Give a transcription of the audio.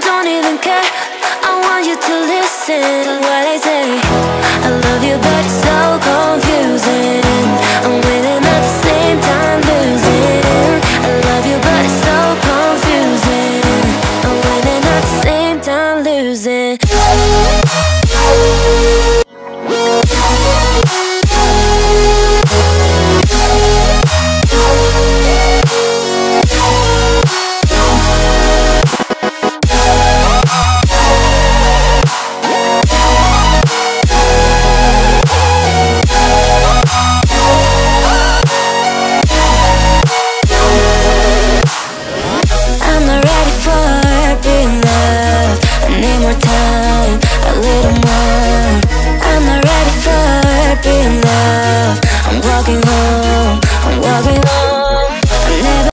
don't even care. I want you to listen to what I say. I love you but it's so cold.